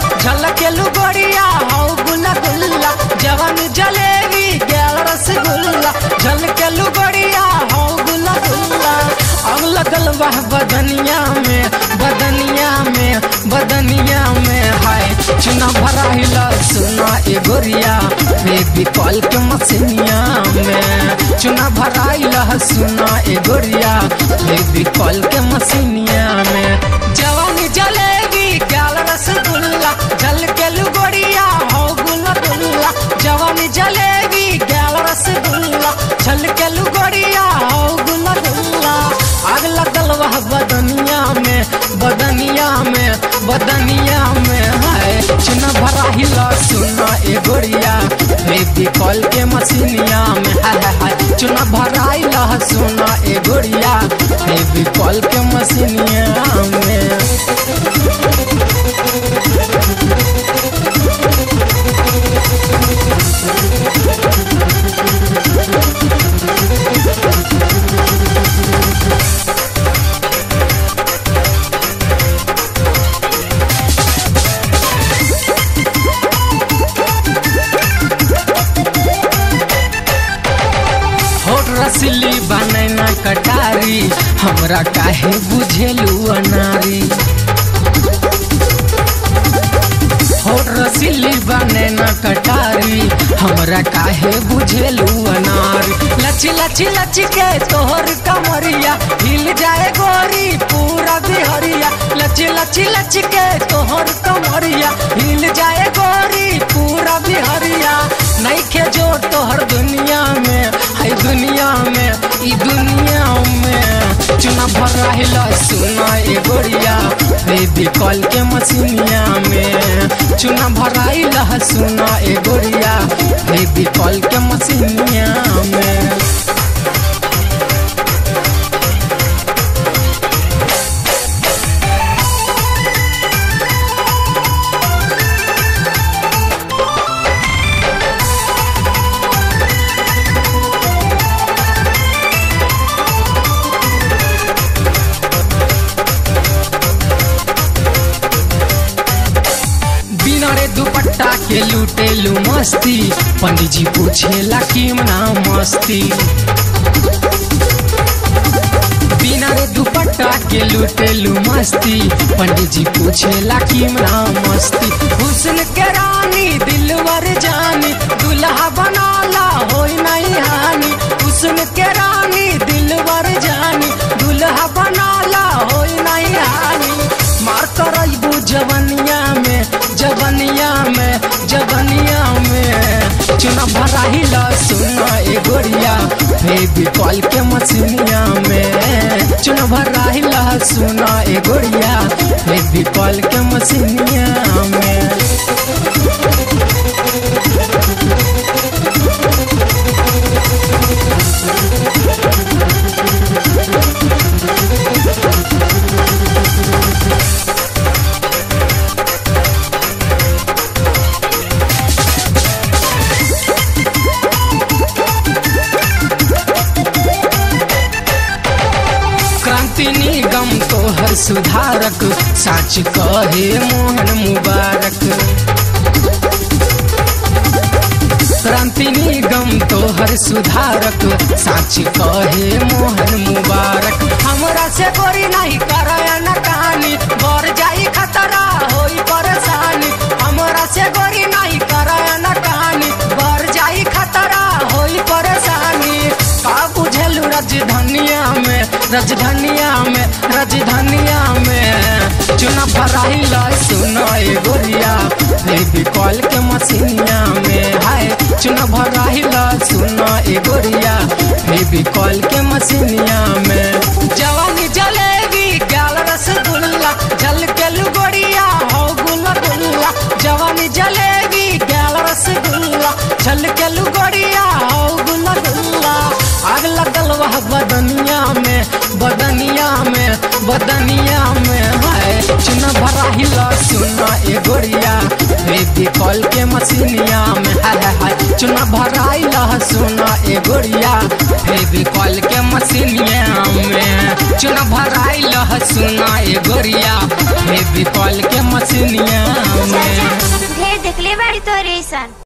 झलकेलू गोड़िया हौ गुला गुल्ला जवन जलेबी गैल रसगुल्ला झलकेलू गोड़िया हौ गुला गुल्ला अब लगल वह बदनिया में हाय चुना भरा हिला सुना ए गोरिया बेबी कॉल के मसनिया में चुना भरा हिला सुना ए गोरिया बेबी कॉल के मसनिया में जवान जलेबी गैल रसगुल्ला झलकेलू गोड़िया हो गुला गुल्ला जवान जलेबी गैल रसगुल्ला झलकेलू गोड़िया हो गुला गुल्ला आग लगल वह बदनिया में हाय चुना भरा हिला सुना ए गोड़िया बेबी कॉल के मसीनिया में हाय चुना भरा हिला सुना ए गोड़िया बेबी कॉल के मसीनिया रसली बनैना कटारी हमरा काहे बुझेलू अनारी हो रसली बनैना कटारी हमरा काहे बुझेलू अनारी लची लची लची के तोहर कमरिया हिल जाए गोरी पूरा बिहरिया लची लची लची के तोहर कमरिया हिल जाए गोरी पूरा बिहरिया नहीं खे जोड़ तोहर दुनिया में चुना भरा हिला सुना ए गोड़िया बेबी कॉल के मसीनिया में चुना भरा हिला सुना ए गोड़िया बेबी कॉल के मसीनिया में दुपट्टा के लूटेलू मस्ती पंडित जी पूछेला किमना मस्ती बिना रे दुपट्टा के लूटेलू मस्ती पंडित जी पूछेला किमना मस्ती हुस्न के रानी दिलवर जानी दुल्हा बनाला होई नहीं हानि हुस्न के रानी दिलवर जानी दुल्हा बनाला होई नहीं हानि मार करबू जवनिया में चुना भरा हिला सुना ए गोड़िया बेबी कॉल के मसीनिया में चुना भरा हिला सुना ए गोड़िया बेबी कॉल के मसीनिया क्रांति निगम तोहर सुधारक साच कहे मोहन मुबारक क्रांति निगम तोहर सुधारक साच कहे मोहन मुबारक हमरा से गोरी नहीं कराया न कहानी बर जाई खतरा होई परेशानी हमरा से गोरी नहीं कराया न कहानी बर जाई खतरा होई परेशानी का बुझेलू राजधानिया में चुना भरा हिला सुना ए गोड़िया बेबी कॉल के मसीनिया में हाय चुना भरा हिला सुना ए गोड़िया बेबी कॉल के मसीनिया में जवानी जलेबी गैल रसगुल्ला झलकेलू गोड़िया हो गुला गुल्ला जवानी जलेबी गैल रसगुल्ला झलकेलू गोड़िया हो गुला गुल्ला आग लगल वह बदनिया में हाय चुना भरा हिला सुना ए गोड़िया खेती कल के मशीनिया में चुना भराई लहसुना ए गोरिया फेविकॉल के मशीनिया में चुना भराई लहसुना ए गोरिया फेविकॉल के मशीनिया में ढेर देखले बारी तोरे सन।